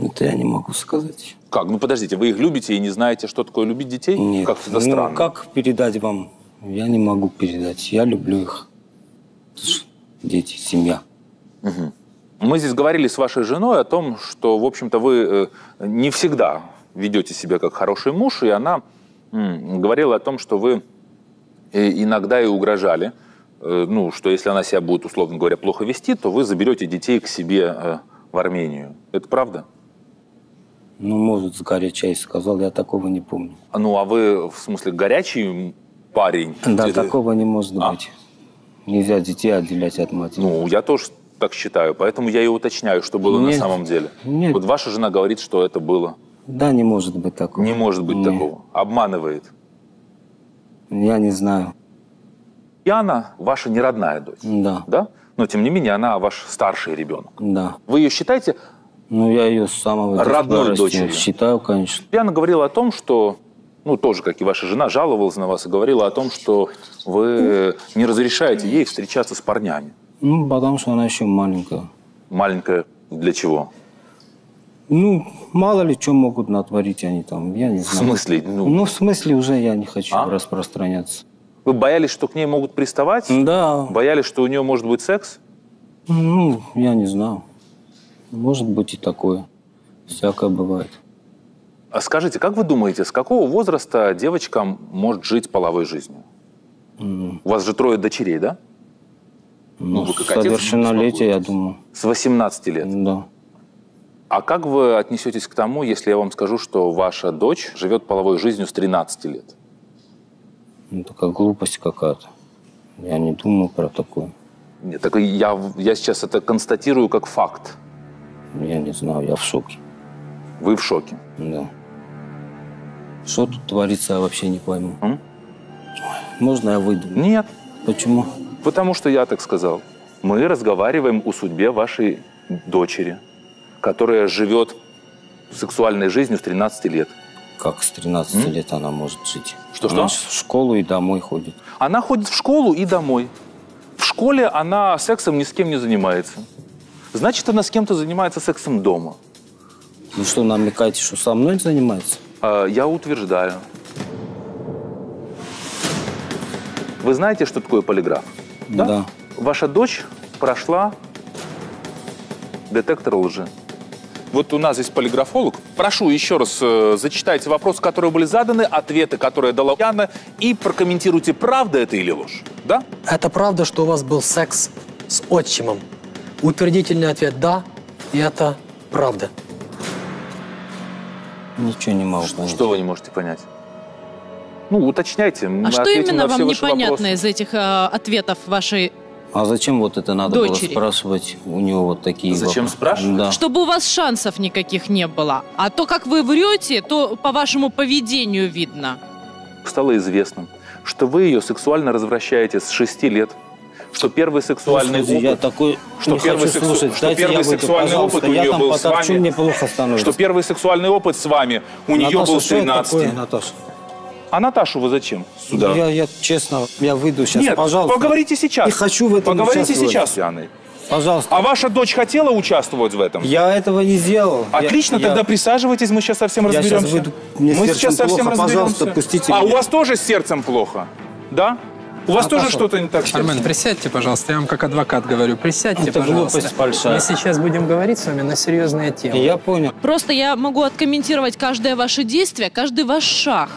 Это я не могу сказать. Как? Ну подождите, вы их любите и не знаете, что такое любить детей? Нет. Как это странно. Ну, как передать вам? Я не могу передать. Я люблю их. Дети, семья. Угу. Мы здесь говорили с вашей женой о том, что, в общем-то, вы не всегда ведете себя как хороший муж, и она говорила о том, что вы иногда и угрожали, ну, что если она себя будет, условно говоря, плохо вести, то вы заберете детей к себе в Армению. Это правда? Ну, может, с горячей сказал, я такого не помню. Ну, а вы, в смысле, горячий парень? Да, такого не может быть. Нельзя детей отделять от матери. Ну, я тоже так считаю, поэтому я и уточняю, что было на самом деле. Нет. Вот ваша жена говорит, что это было. Да, не может быть такого. Не может быть такого. Обманывает. Я не знаю. И она ваша неродная дочь. Да. Да? Но, тем не менее, она ваш старший ребенок. Да. Вы ее считаете? Ну, я ее с самого родной дочерью считаю, конечно. Татьяна говорила о том, что, ну, тоже, как и ваша жена, жаловалась на вас и говорила о том, что вы не разрешаете ей встречаться с парнями. Ну, потому что она еще маленькая. Маленькая для чего? Ну, мало ли, что могут натворить они там, я не знаю. В смысле? Ну, в смысле уже я не хочу распространяться. Вы боялись, что к ней могут приставать? Да. Боялись, что у нее может быть секс? Ну, я не знаю. Может быть и такое. Всякое бывает. А скажите, как вы думаете, с какого возраста девочкам может жить половой жизнью? У вас же 3 дочерей, да? Ну, вы как совершеннолетие, я думаю. С 18 лет? Да. А как вы отнесетесь к тому, если я вам скажу, что ваша дочь живет половой жизнью с 13 лет? Ну, такая глупость какая-то. Я не думаю про такое. Нет, так я сейчас это констатирую как факт. Я не знаю, я в шоке. Вы в шоке? Да. Что тут творится, я вообще не пойму. Можно я выйду? Нет. Почему? Потому что я так сказал. Мы разговариваем о судьбе вашей дочери, которая живет сексуальной жизнью с 13 лет. Как с 13 лет она может жить? Что-что? Она в школу и домой ходит. Она ходит в школу и домой. В школе она сексом ни с кем не занимается. Значит, она с кем-то занимается сексом дома. Вы что, намекаете, что со мной занимается? Я утверждаю. Вы знаете, что такое полиграф? Да. Да. Ваша дочь прошла детектор лжи. Вот у нас здесь полиграфолог. Прошу еще раз, зачитайте вопросы, которые были заданы, ответы, которые дала Яна, и прокомментируйте, правда это или ложь. Да? Это правда, что у вас был секс с отчимом? Утвердительный ответ «да», и это правда. Ничего не могу понять. Что вы не можете понять? Ну, уточняйте. А что именно вам непонятно из этих ответов вашей дочери? А зачем вот это надо было спрашивать у него вот такие вопросы? Зачем спрашивать? Да. Чтобы у вас шансов никаких не было. А то, как вы врете, то по вашему поведению видно. Стало известно, что вы ее сексуально развращаете с 6 лет. Что первый сексуальный опыт у нее был с вами. Что первый сексуальный опыт с вами у нее был с 13. А Наташу вы зачем сюда? Я честно, я выйду сейчас. Нет, пожалуйста. Поговорите сейчас. Я хочу в этом поговорите сейчас с Яной. Пожалуйста. А ваша дочь хотела участвовать в этом? Я этого не сделал. Отлично, тогда присаживайтесь, мы сейчас совсем разберемся. Пожалуйста, пустите меня. А у вас тоже с сердцем плохо? Да? У вас тоже что-то не так? Армен, присядьте, пожалуйста. Я вам как адвокат говорю. Присядьте, пожалуйста. Это глупость большая. Мы сейчас будем говорить с вами на серьезные темы. Я понял. Просто я могу откомментировать каждое ваше действие, каждый ваш шаг.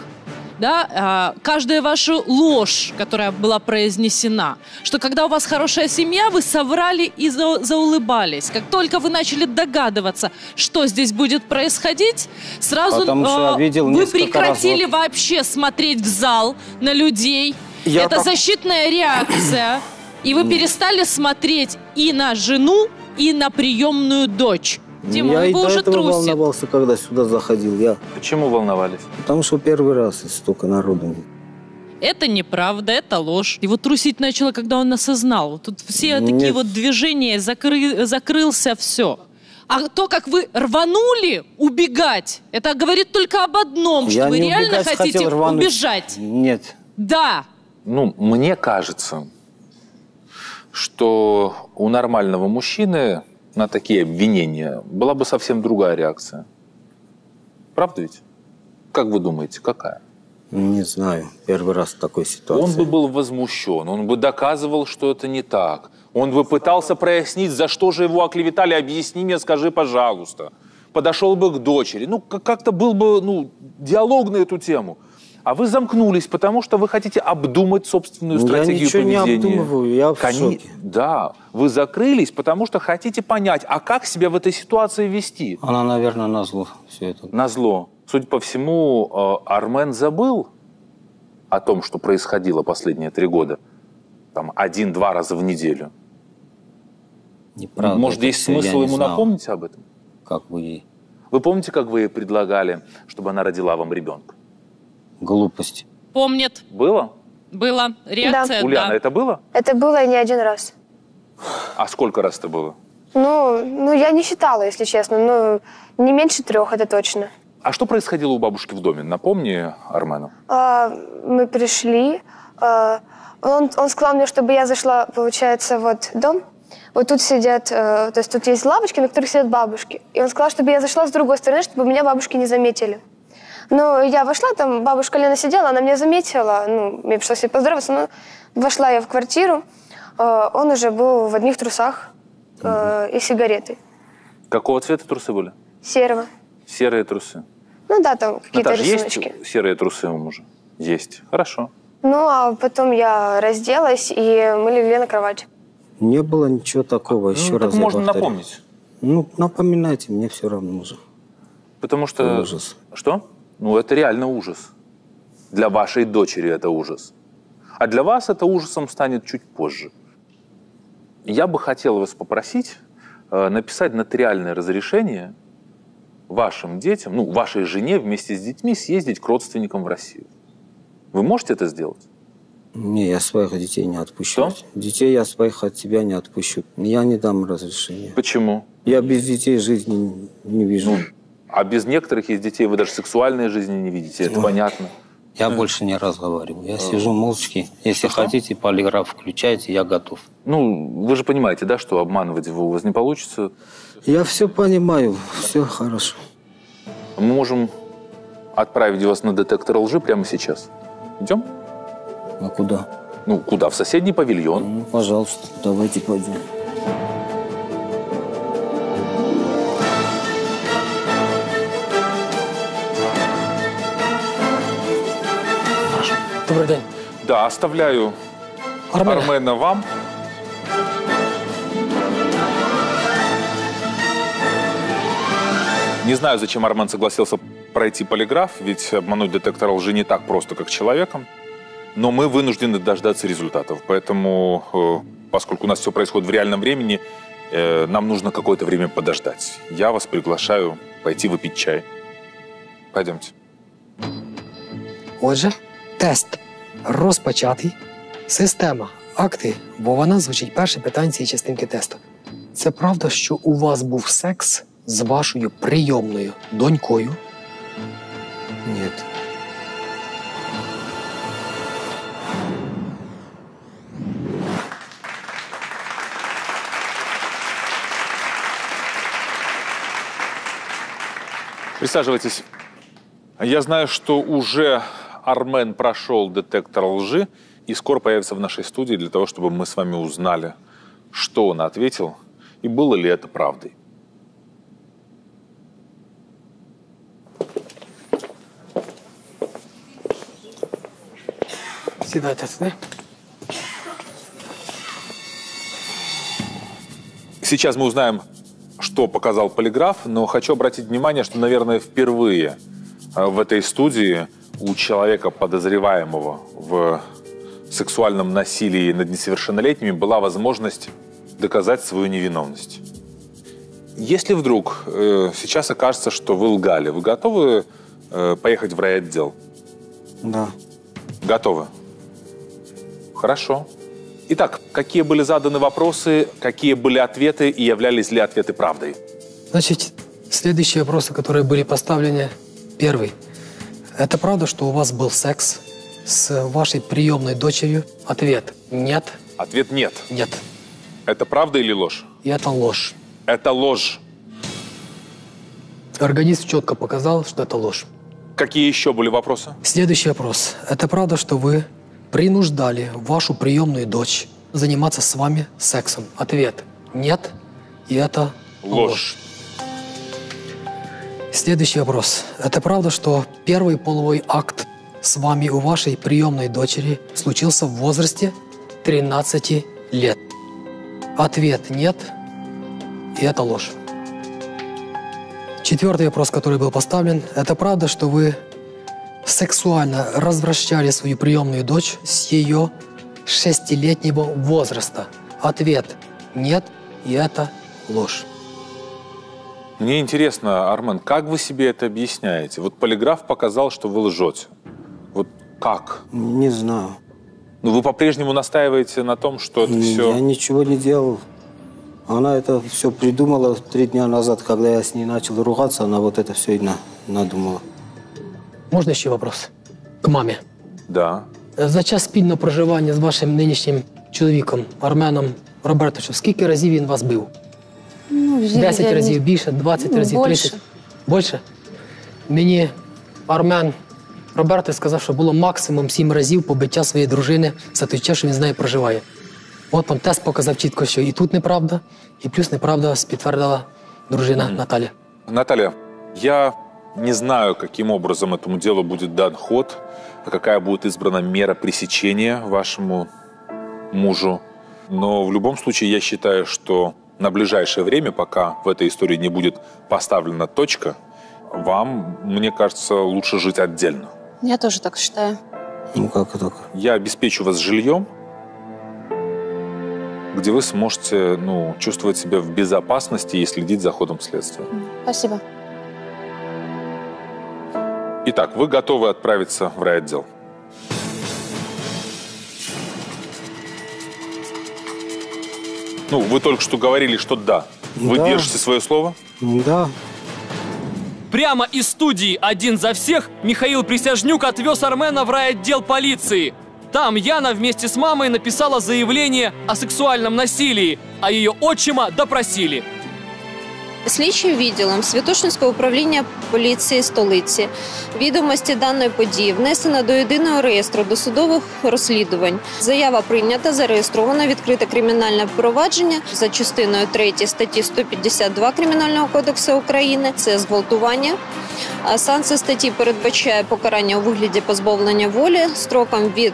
Да, каждая ваша ложь, которая была произнесена, что когда у вас хорошая семья, вы соврали и заулыбались. Как только вы начали догадываться, что здесь будет происходить, сразу вы прекратили вообще смотреть в зал на людей. Это защитная реакция. И вы перестали смотреть и на жену, и на приемную дочь. Дима, я и до этого волновался, когда сюда заходил. Почему волновались? Потому что первый раз столько народу. Это неправда, это ложь. Его трусить начало, когда он осознал. Тут все такие вот движения, закрылся, все. А то, как вы рванули убегать, это говорит только об одном, что вы реально хотите убежать. Нет. Да. Ну, мне кажется, что у нормального мужчины на такие обвинения была бы совсем другая реакция. Правда ведь? Как вы думаете, какая? Не знаю. Первый раз в такой ситуации. Он бы был возмущен, он бы доказывал, что это не так. Он бы пытался прояснить, за что же его оклеветали, объясни мне, скажи, пожалуйста. Подошел бы к дочери. Ну, как-то был бы, ну, диалог на эту тему. А вы замкнулись, потому что вы хотите обдумать собственную стратегию поведения. Я ничего не обдумываю, я в шоке. Да, вы закрылись, потому что хотите понять, а как себя в этой ситуации вести? Она, наверное, назло все это. Назло. Судя по всему, Армен забыл о том, что происходило последние 3 года. Там 1-2 раза в неделю. Неправда. Может, есть смысл ему напомнить об этом? Как вы ей? Вы помните, как вы ей предлагали, чтобы она родила вам ребенка? Глупость. Помнит. Было? Было. Реакция, да. Ульяна, да. Это было? Это было не 1 раз. А сколько раз это было? Ну, я не считала, если честно. Ну, не меньше 3, это точно. А что происходило у бабушки в доме? Напомни Армену. Мы пришли. Он сказал мне, чтобы я зашла, получается, вот дом. Вот тут сидят, то есть тут есть лавочки, на которых сидят бабушки. И он сказал, чтобы я зашла с другой стороны, чтобы меня бабушки не заметили. Но я вошла, там бабушка Лена сидела, она меня заметила. Ну, мне пришлось с ней поздороваться, но вошла я в квартиру. Он уже был в одних трусах и сигаретой. Какого цвета трусы были? Серого. Серые трусы? Ну да, там какие-то рисуночки. Есть серые трусы у мужа? Есть. Хорошо. Ну, а потом я разделась, и мы легли на кровать. Не было ничего такого, еще раз так можно повторю. Напомнить. Ну, напоминайте, мне все равно уже. Потому что... Ужас. Что? Ну, это реально ужас. Для вашей дочери это ужас. А для вас это ужасом станет чуть позже. Я бы хотел вас попросить написать нотариальное разрешение вашим детям, ну, вашей жене вместе с детьми съездить к родственникам в Россию. Вы можете это сделать? Не, я своих детей не отпущу. Что? Детей я своих от тебя не отпущу. Я не дам разрешения. Почему? Я без детей жизни не вижу. А без некоторых из детей вы даже сексуальной жизни не видите, это понятно. Я больше не разговариваю. Я сижу молча. Если хотите, полиграф включайте, я готов. Ну, вы же понимаете, да, что обманывать его у вас не получится? Я все понимаю, все хорошо. Мы можем отправить вас на детектор лжи прямо сейчас. Идем? А куда? Ну, куда? В соседний павильон. Ну, пожалуйста, давайте пойдем. Добрый день. Да, оставляю Армена вам. Не знаю, зачем Армен согласился пройти полиграф, ведь обмануть детектор лжи не так просто, как человеком. Но мы вынуждены дождаться результатов. Поэтому, поскольку у нас все происходит в реальном времени, нам нужно какое-то время подождать. Я вас приглашаю пойти выпить чай. Пойдемте. Отже, тест розпочатий. Система акти, бо вона звучить перше питання цієї частинки тесту. Це правда, що у вас був секс з вашою прийомною донькою? Ні. Присаживайтесь. Я знаю, что уже Армен прошел детектор лжи и скоро появится в нашей студии для того, чтобы мы с вами узнали, что он ответил и было ли это правдой. Седайте сюда. Сейчас мы узнаем, что показал полиграф, но хочу обратить внимание, что, наверное, впервые в этой студии у человека, подозреваемого в сексуальном насилии над несовершеннолетними, была возможность доказать свою невиновность. Если вдруг сейчас окажется, что вы лгали, вы готовы поехать в райотдел? Да. Готовы? Хорошо. Итак, какие были заданы вопросы, какие были ответы и являлись ли ответы правдой? Значит, следующие вопросы, которые были поставлены. Первый. Это правда, что у вас был секс с вашей приемной дочерью? Ответ. Нет. Ответ нет. Нет. Это правда или ложь? И это ложь. Это ложь. Организм четко показал, что это ложь. Какие еще были вопросы? Следующий вопрос. Это правда, что вы принуждали вашу приемную дочь заниматься с вами сексом? Ответ. Нет. И это ложь. Следующий вопрос. Это правда, что первый половой акт с вами у вашей приемной дочери случился в возрасте 13 лет? Ответ нет. И это ложь. Четвертый вопрос, который был поставлен. Это правда, что вы сексуально развращали свою приемную дочь с ее 6-летнего возраста? Ответ нет. И это ложь. Мне интересно, Армен, как вы себе это объясняете? Вот полиграф показал, что вы лжете. Вот как? Не знаю. Но вы по-прежнему настаиваете на том, что это все... Я ничего не делал. Она это все придумала 3 дня назад, когда я с ней начал ругаться, она вот это все и надумала. Можно еще вопрос? К маме. Да. За час спільного проживания с вашим нынешним человеком, Арменом Робертовичем, сколько разів він вас бив? Ну, 10 разів, більше, 20 разів, 30? Більше? Мені Армен Робертович сказав, що було максимум 7 разів побиття своєї дружини за той час, що він з нею проживає. От вам тест показав чітко, що і тут неправда, і плюс неправда підтвердила дружина Наталя. Наталья, я не знаю, каким образом этому делу будет дан ход, а какая будет избрана мера пресечения вашему мужу. Но в любом случае я считаю, что на ближайшее время, пока в этой истории не будет поставлена точка, вам, мне кажется, лучше жить отдельно. Я тоже так считаю. Ну как так? Я обеспечу вас жильем, где вы сможете, ну, чувствовать себя в безопасности и следить за ходом следствия. Спасибо. Итак, вы готовы отправиться в райотдел? Ну, вы только что говорили, что да. Вы держите свое слово? Да. Прямо из студии «Один за всех» Михаил Присяжнюк отвез Армена в райотдел полиции. Там Яна вместе с мамой написала заявление о сексуальном насилии, а ее отчима допросили. Слідчим відділом Святошинського управління поліції столиці відомості даної події внесено до єдиного реєстру досудових розслідувань. Заява прийнята, зареєстрована, відкрите кримінальне провадження за частиною 3 статті 152 Кримінального кодексу України. Це зґвалтування. Санкція статті передбачає покарання у вигляді позбавлення волі строком від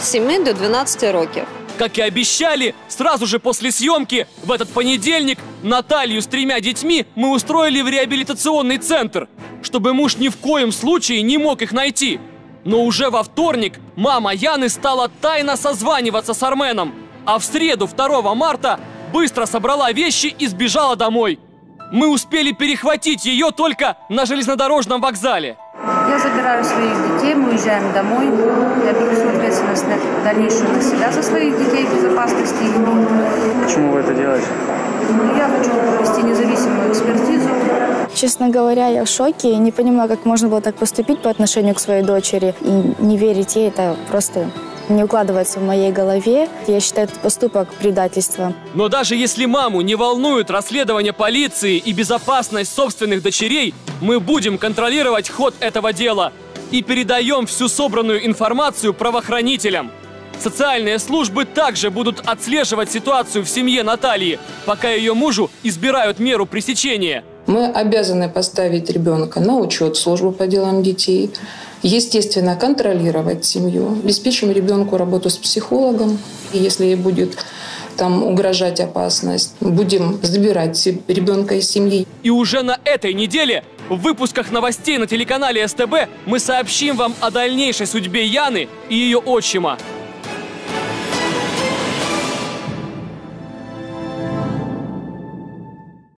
7 до 12 років. Как и обещали, сразу же после съемки в этот понедельник Наталью с 3 детьми мы устроили в реабилитационный центр, чтобы муж ни в коем случае не мог их найти. Но уже во вторник мама Яны стала тайно созваниваться с Арменом, а в среду 2 марта быстро собрала вещи и сбежала домой. Мы успели перехватить ее только на железнодорожном вокзале. Я забираю своих детей, мы уезжаем домой. Я беру свою ответственность на дальнейшую на себя за своих детей, безопасность их. Почему вы это делаете? Ну, я хочу провести независимую экспертизу. Честно говоря, я в шоке. Не понимаю, как можно было так поступить по отношению к своей дочери. И не верить ей, это просто не укладывается в моей голове. Я считаю этот поступок предательством. Но даже если маму не волнует расследование полиции и безопасность собственных дочерей, мы будем контролировать ход этого дела и передаем всю собранную информацию правоохранителям. Социальные службы также будут отслеживать ситуацию в семье Натальи, пока ее мужу избирают меру пресечения. Мы обязаны поставить ребенка на учет службы по делам детей, естественно, контролировать семью, обеспечим ребенку работу с психологом. И если ей будет там угрожать опасность, будем забирать ребенка из семьи. И уже на этой неделе в выпусках новостей на телеканале СТБ мы сообщим вам о дальнейшей судьбе Яны и ее отчима.